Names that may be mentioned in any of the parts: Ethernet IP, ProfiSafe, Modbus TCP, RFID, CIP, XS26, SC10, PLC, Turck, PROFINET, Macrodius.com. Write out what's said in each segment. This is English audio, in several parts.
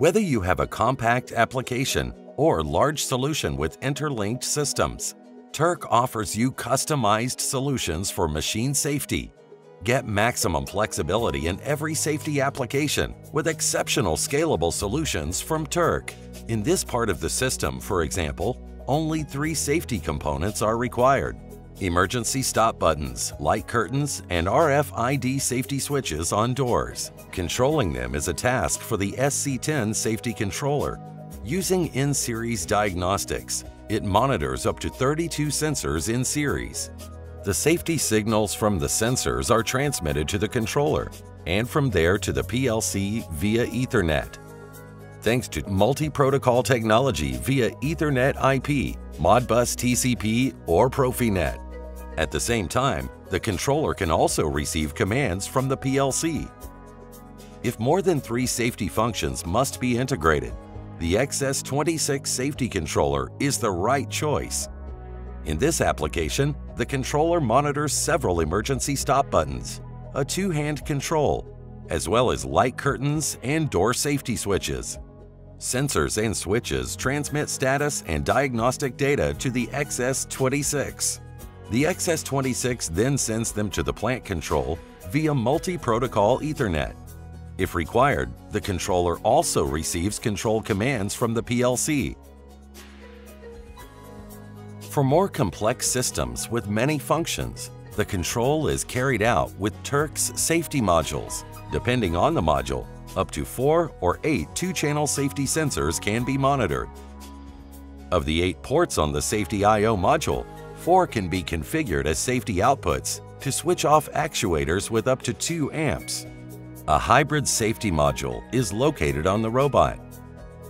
Whether you have a compact application or large solution with interlinked systems, Turck offers you customized solutions for machine safety. Get maximum flexibility in every safety application with exceptional scalable solutions from Turck. In this part of the system, for example, only 3 safety components are required: emergency stop buttons, light curtains, and RFID safety switches on doors. Controlling them is a task for the SC10 safety controller. Using in-series diagnostics, it monitors up to 32 sensors in series. The safety signals from the sensors are transmitted to the controller and from there to the PLC via Ethernet. Thanks to multi-protocol technology via Ethernet IP, Modbus TCP, or ProfiNet. At the same time, the controller can also receive commands from the PLC. If more than 3 safety functions must be integrated, the XS26 safety controller is the right choice. In this application, the controller monitors several emergency stop buttons, a 2-hand control, as well as light curtains and door safety switches. Sensors and switches transmit status and diagnostic data to the XS26. The XS26 then sends them to the plant control via multi-protocol Ethernet. If required, the controller also receives control commands from the PLC. For more complex systems with many functions, the control is carried out with Turck's safety modules. Depending on the module, up to 4 or 8 2-channel safety sensors can be monitored. Of the 8 ports on the safety I/O module, 4 can be configured as safety outputs to switch off actuators with up to 2 amps. A hybrid safety module is located on the robot.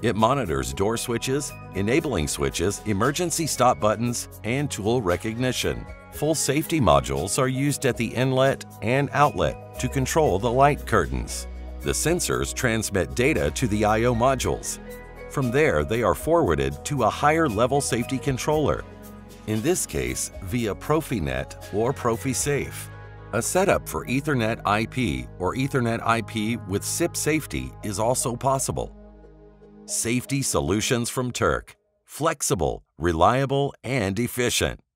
It monitors door switches, enabling switches, emergency stop buttons, and tool recognition. Full safety modules are used at the inlet and outlet to control the light curtains. The sensors transmit data to the I/O modules. From there, they are forwarded to a higher-level safety controller, in this case via ProfiNet or ProfiSafe. A setup for Ethernet IP or Ethernet IP with CIP safety is also possible. Safety solutions from Turck: flexible, reliable, and efficient.